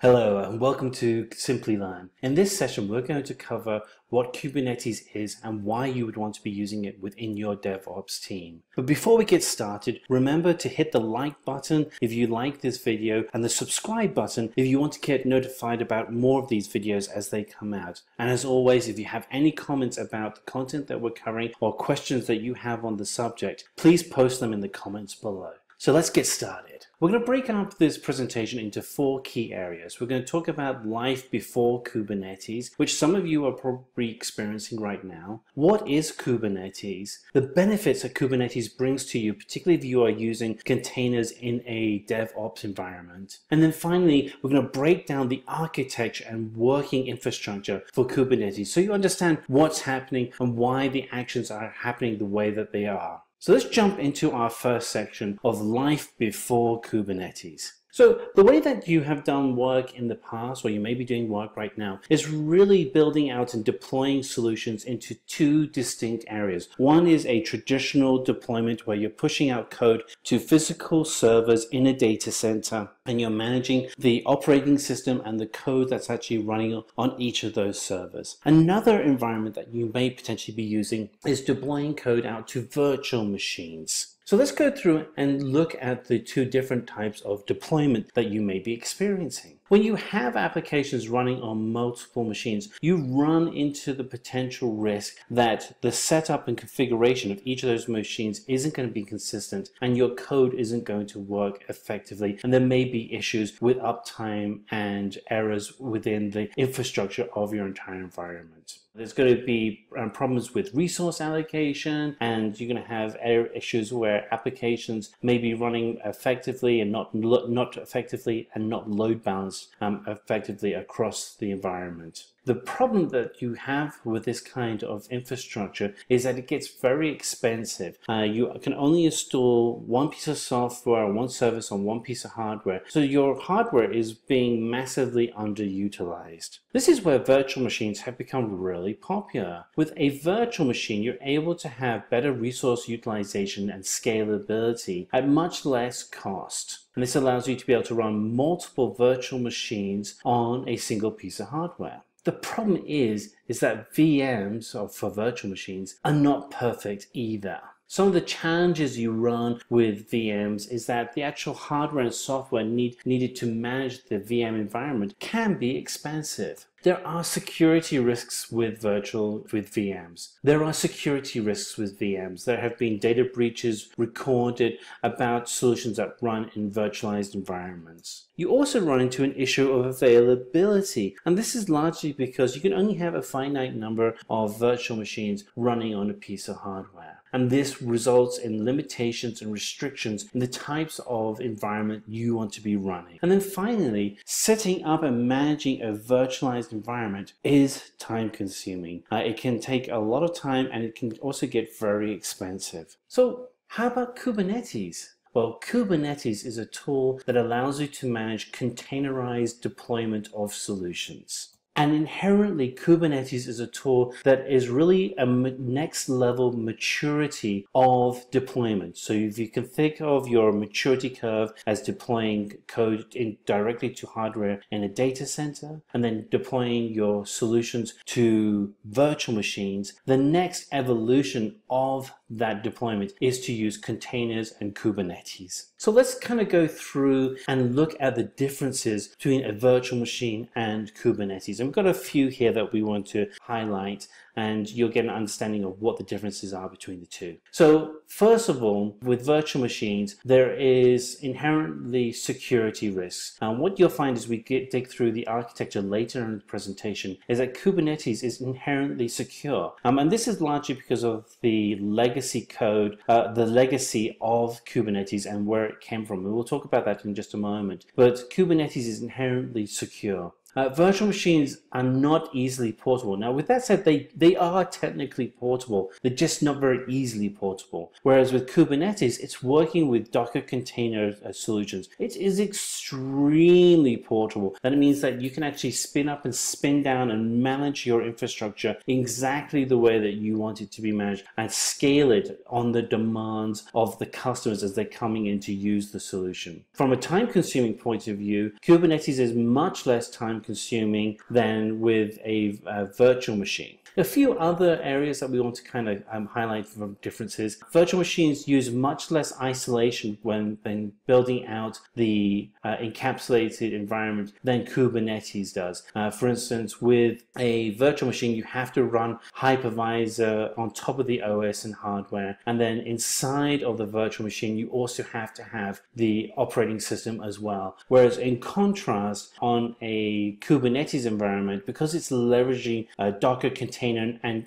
Hello and welcome to SimplyLearn. In this session we're going to cover what Kubernetes is and why you would want to be using it within your DevOps team. But before we get started, remember to hit the like button if you like this video and the subscribe button if you want to get notified about more of these videos as they come out. And as always, if you have any comments about the content that we're covering or questions that you have on the subject, please post them in the comments below. So let's get started. We're going to break up this presentation into four key areas. We're going to talk about life before Kubernetes, which some of you are probably experiencing right now. What is Kubernetes? The benefits that Kubernetes brings to you, particularly if you are using containers in a DevOps environment. And then finally, we're going to break down the architecture and working infrastructure for Kubernetes so you understand what's happening and why the actions are happening the way that they are. So let's jump into our first section of life before Kubernetes. So the way that you have done work in the past, or you may be doing work right now, is really building out and deploying solutions into two distinct areas. One is a traditional deployment where you're pushing out code to physical servers in a data center, and you're managing the operating system and the code that's actually running on each of those servers. Another environment that you may potentially be using is deploying code out to virtual machines. So let's go through and look at the two different types of deployment that you may be experiencing. When you have applications running on multiple machines, you run into the potential risk that the setup and configuration of each of those machines isn't going to be consistent and your code isn't going to work effectively, and there may be issues with uptime and errors within the infrastructure of your entire environment. There's going to be problems with resource allocation, and you're going to have issues where applications may be running effectively and not load balanced effectively across the environment. The problem that you have with this kind of infrastructure is that it gets very expensive. You can only install one piece of software or one service on one piece of hardware, so your hardware is being massively underutilized. This is where virtual machines have become really popular. With a virtual machine, you're able to have better resource utilization and scalability at much less cost. And this allows you to be able to run multiple virtual machines on a single piece of hardware. The problem is that VMs, or for virtual machines, are not perfect either. Some of the challenges you run with VMs is that the actual hardware and software needed to manage the VM environment can be expensive. There are security risks with VMs. There have been data breaches recorded about solutions that run in virtualized environments. You also run into an issue of availability, and this is largely because you can only have a finite number of virtual machines running on a piece of hardware. And this results in limitations and restrictions in the types of environment you want to be running. And then finally, setting up and managing a virtualized environment is time consuming. It can take a lot of time, and it can also get very expensive. So how about Kubernetes? Well, Kubernetes is a tool that allows you to manage containerized deployment of solutions. And inherently, Kubernetes is a tool that is really a next level maturity of deployment. So if you can think of your maturity curve as deploying code directly to hardware in a data center, and then deploying your solutions to virtual machines, the next evolution of that deployment is to use containers and Kubernetes. So let's kind of go through and look at the differences between a virtual machine and Kubernetes. And we've got a few here that we want to highlight, and you'll get an understanding of what the differences are between the two. So first of all, with virtual machines, there is inherently security risks. And what you'll find as we dig through the architecture later in the presentation is that Kubernetes is inherently secure. And this is largely because of the legacy code, the legacy of Kubernetes and where it came from. We will talk about that in just a moment. But Kubernetes is inherently secure. Virtual machines are not easily portable. Now, with that said, they are technically portable. They're just not very easily portable. Whereas with Kubernetes, it's working with Docker container solutions. It is extremely portable. That means that you can actually spin up and spin down and manage your infrastructure exactly the way that you want it to be managed and scale it on the demands of the customers as they're coming in to use the solution. From a time-consuming point of view, Kubernetes is much less time-consuming than with a virtual machine. A few other areas that we want to kind of highlight from differences. Virtual machines use much less isolation when building out the encapsulated environment than Kubernetes does. For instance, with a virtual machine, you have to run hypervisor on top of the OS and hardware, and then inside of the virtual machine, you also have to have the operating system as well. Whereas in contrast, on a Kubernetes environment, because it's leveraging Docker containers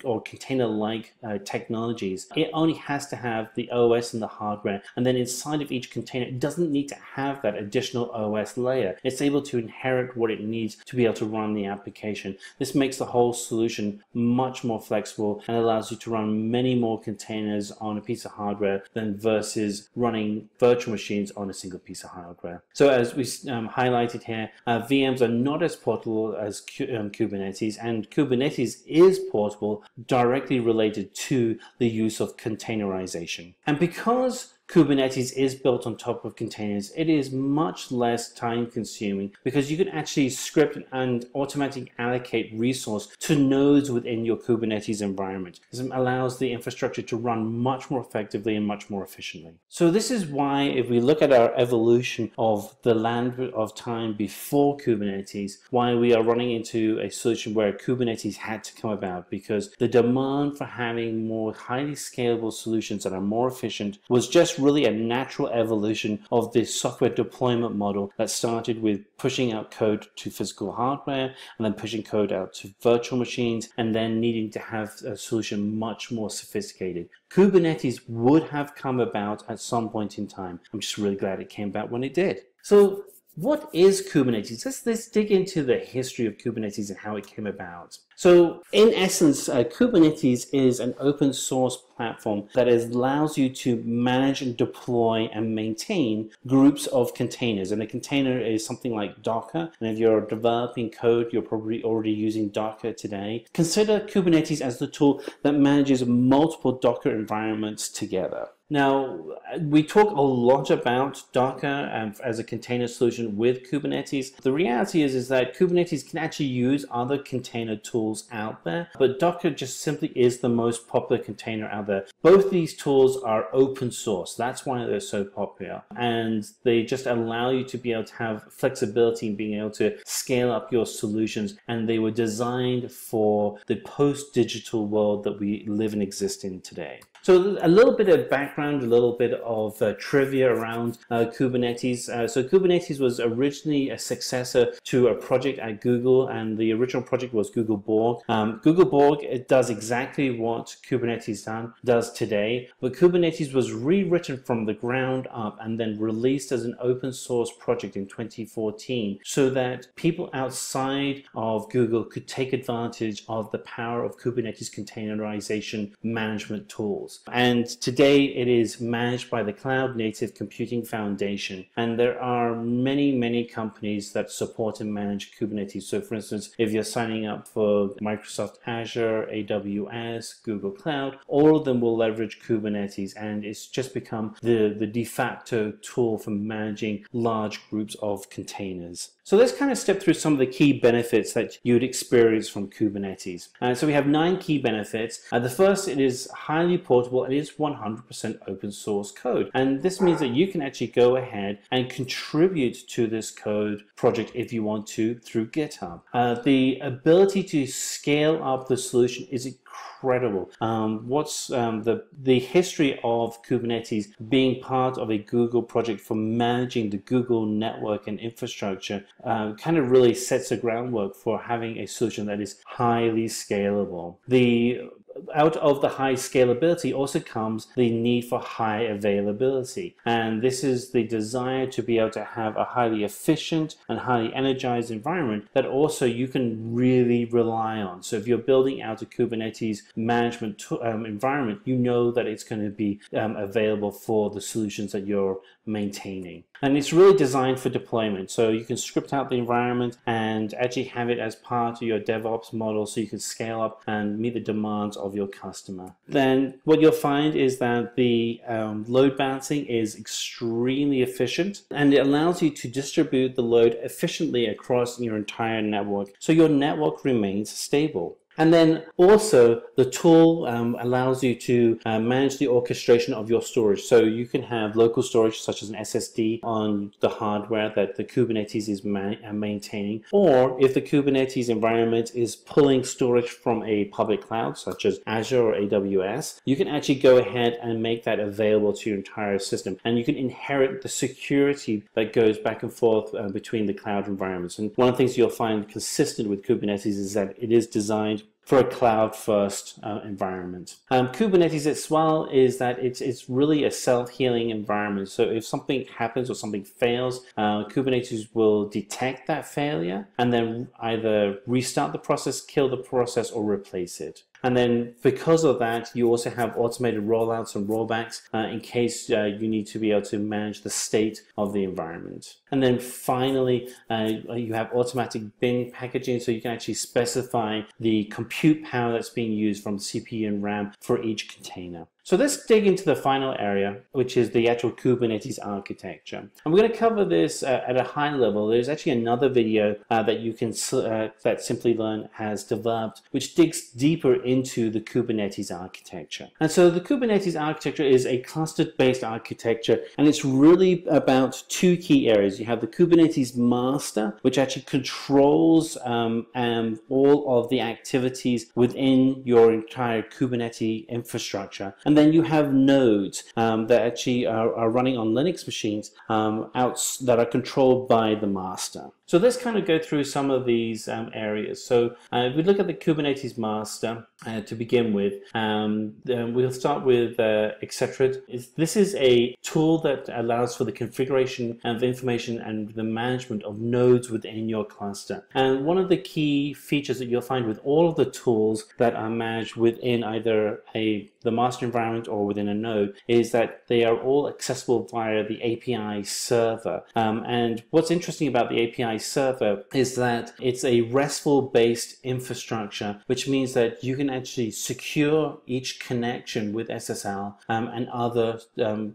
or container-like technologies, it only has to have the OS and the hardware, and then inside of each container, it doesn't need to have that additional OS layer. It's able to inherit what it needs to be able to run the application. This makes the whole solution much more flexible and allows you to run many more containers on a piece of hardware than versus running virtual machines on a single piece of hardware. So as we highlighted here, VMs are not as portable as Kubernetes, and Kubernetes is portable, directly related to the use of containerization. And because Kubernetes is built on top of containers, it is much less time consuming because you can actually script and automatically allocate resource to nodes within your Kubernetes environment. This allows the infrastructure to run much more effectively and much more efficiently. So this is why, if we look at our evolution of the land of time before Kubernetes, why we are running into a solution where Kubernetes had to come about, because the demand for having more highly scalable solutions that are more efficient was just really a natural evolution of this software deployment model that started with pushing out code to physical hardware and then pushing code out to virtual machines and then needing to have a solution much more sophisticated. Kubernetes would have come about at some point in time. I'm just really glad it came about when it did. So what is Kubernetes? Let's dig into the history of Kubernetes and how it came about. So in essence, Kubernetes is an open source platform that allows you to manage and deploy and maintain groups of containers. And a container is something like Docker. And if you're developing code, you're probably already using Docker today. Consider Kubernetes as the tool that manages multiple Docker environments together. Now, we talk a lot about Docker as a container solution with Kubernetes. The reality is that Kubernetes can actually use other container tools out there, but Docker just simply is the most popular container out there. Both these tools are open source. That's why they're so popular. And they just allow you to be able to have flexibility in being able to scale up your solutions. And they were designed for the post-digital world that we live and exist in today. So a little bit of background, a little bit of trivia around Kubernetes. So Kubernetes was originally a successor to a project at Google, and the original project was Google Borg. Google Borg, it does exactly what Kubernetes does today, but Kubernetes was rewritten from the ground up and then released as an open source project in 2014 so that people outside of Google could take advantage of the power of Kubernetes containerization management tools. And today it is managed by the Cloud Native Computing Foundation, and there are many companies that support and manage Kubernetes. So for instance, if you're signing up for Microsoft Azure, AWS, Google Cloud, all of them will leverage Kubernetes, and it's just become the de facto tool for managing large groups of containers. So let's kind of step through some of the key benefits that you'd experience from Kubernetes. So we have 9 key benefits. The first, it is highly portable. It is 100% open source code. And this means that you can actually go ahead and contribute to this code project if you want to through GitHub. The ability to scale up the solution is incredible. The history of Kubernetes being part of a Google project for managing the Google network and infrastructure kind of really sets the groundwork for having a solution that is highly scalable. The out of the high scalability also comes the need for high availability. And this is the desire to be able to have a highly efficient and highly energized environment that also you can really rely on. So if you're building out a Kubernetes management environment, you know that it's going to be available for the solutions that you're maintaining. And it's really designed for deployment. So you can script out the environment and actually have it as part of your DevOps model so you can scale up and meet the demands of your customer. Then what you'll find is that the load balancing is extremely efficient, and it allows you to distribute the load efficiently across your entire network so your network remains stable. And then also the tool allows you to manage the orchestration of your storage. So you can have local storage such as an SSD on the hardware that the Kubernetes is maintaining. Or if the Kubernetes environment is pulling storage from a public cloud such as Azure or AWS, you can actually go ahead and make that available to your entire system. And you can inherit the security that goes back and forth between the cloud environments. And one of the things you'll find consistent with Kubernetes is that it is designed for a cloud-first environment. Kubernetes as well is that it's really a self-healing environment. So if something happens or something fails, Kubernetes will detect that failure and then either restart the process, kill the process, or replace it. And then because of that, you also have automated rollouts and rollbacks in case you need to be able to manage the state of the environment. And then finally, you have automatic bin packaging, so you can actually specify the compute power that's being used from CPU and RAM for each container. So let's dig into the final area, which is the actual Kubernetes architecture. And we're going to cover this at a high level. There's actually another video that you can that SimplyLearn has developed, which digs deeper into the Kubernetes architecture. And so the Kubernetes architecture is a clustered-based architecture, and it's really about two key areas. You have the Kubernetes master, which actually controls all of the activities within your entire Kubernetes infrastructure. And then you have nodes that actually are running on Linux machines that are controlled by the master. So let's kind of go through some of these areas. So if we look at the Kubernetes master to begin with, we'll start with Etcetrid. This is a tool that allows for the configuration of information and the management of nodes within your cluster. And one of the key features that you'll find with all of the tools that are managed within either the master environment or within a node is that they are all accessible via the API server. And what's interesting about the API server is that it's a RESTful based infrastructure, which means that you can actually secure each connection with SSL and other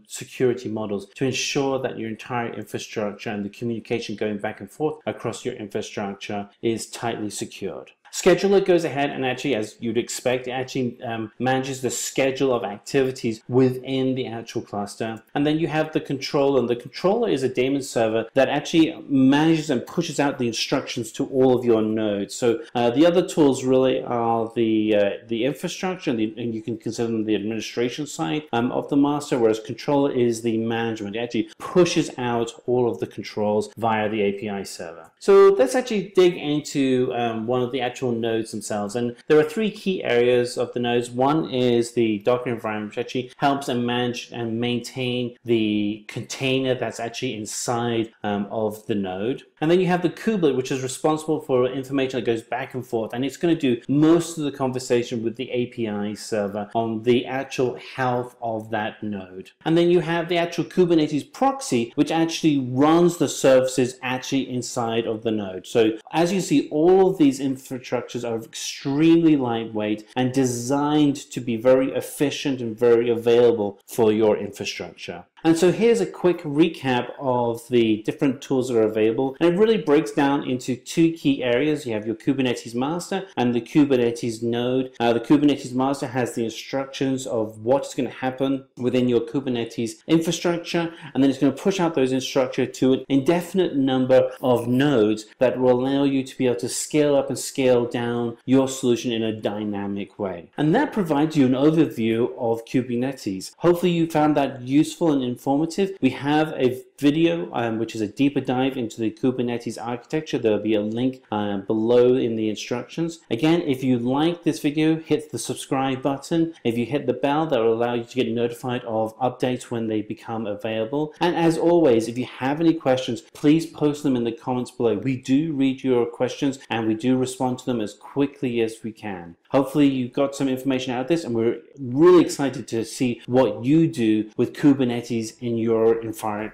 security models to ensure that your entire infrastructure and the communication going back and forth across your infrastructure is tightly secured. Scheduler goes ahead and actually, as you'd expect, it actually manages the schedule of activities within the actual cluster. And then you have the controller, and the controller is a daemon server that actually manages and pushes out the instructions to all of your nodes. So the other tools really are the infrastructure, and you can consider them the administration side of the master, whereas controller is the management. It actually pushes out all of the controls via the API server. So let's actually dig into one of the actual nodes themselves, and there are three key areas of the nodes. One is the Docker environment, which actually helps and manage and maintain the container that's actually inside of the node. And then you have the kubelet, which is responsible for information that goes back and forth, and it's going to do most of the conversation with the API server on the actual health of that node. And then you have the actual Kubernetes proxy, which actually runs the services actually inside of the node. So as you see, all of these infrastructures are extremely lightweight and designed to be very efficient and very available for your infrastructure. And so here's a quick recap of the different tools that are available, and it really breaks down into two key areas. You have your Kubernetes master and the Kubernetes node. The Kubernetes master has the instructions of what's going to happen within your Kubernetes infrastructure, and then it's going to push out those instructions to an indefinite number of nodes that will allow you to be able to scale up and scale down your solution in a dynamic way. And that provides you an overview of Kubernetes. Hopefully you found that useful and informative. We have a video, which is a deeper dive into the Kubernetes architecture. There'll be a link below in the instructions. Again, if you like this video, hit the subscribe button. If you hit the bell, that will allow you to get notified of updates when they become available. And as always, if you have any questions, please post them in the comments below. We do read your questions and we do respond to them as quickly as we can. Hopefully you got some information out of this, and we're really excited to see what you do with Kubernetes in your environment,